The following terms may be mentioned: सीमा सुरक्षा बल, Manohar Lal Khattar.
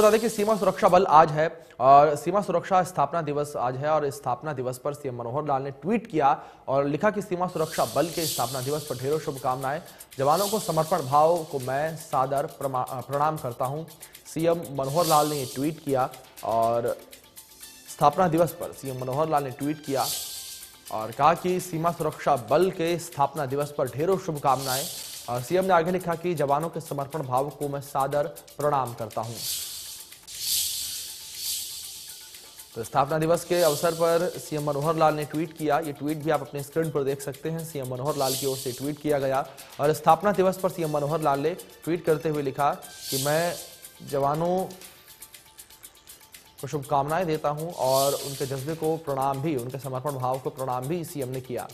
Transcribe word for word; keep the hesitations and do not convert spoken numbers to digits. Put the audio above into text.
बता दें कि सीमा सुरक्षा बल आज है और सीमा सुरक्षा स्थापना दिवस आज है और स्थापना दिवस पर सीएम मनोहर लाल ने ट्वीट किया और लिखा कि सीमा सुरक्षा बल के स्थापना दिवस पर ढेरों शुभकामनाएं, जवानों को समर्पण भाव को मैं सादर प्रणाम करता हूं। सीएम मनोहर लाल ने ट्वीट किया और स्थापना दिवस पर सीएम मनोहर लाल ने ट्वीट किया और कहा कि सीमा सुरक्षा बल के स्थापना दिवस पर ढेरों शुभकामनाएं और सीएम ने आगे लिखा कि जवानों के समर्पण भाव को मैं सादर प्रणाम करता हूँ। तो स्थापना दिवस के अवसर पर सीएम मनोहर लाल ने ट्वीट किया, ये ट्वीट भी आप अपने स्क्रीन पर देख सकते हैं। सीएम मनोहर लाल की ओर से ट्वीट किया गया और स्थापना दिवस पर सीएम मनोहर लाल ने ट्वीट करते हुए लिखा कि मैं जवानों को शुभकामनाएं देता हूं और उनके जज्बे को प्रणाम भी, उनके समर्पण भाव को प्रणाम भी सीएम ने किया।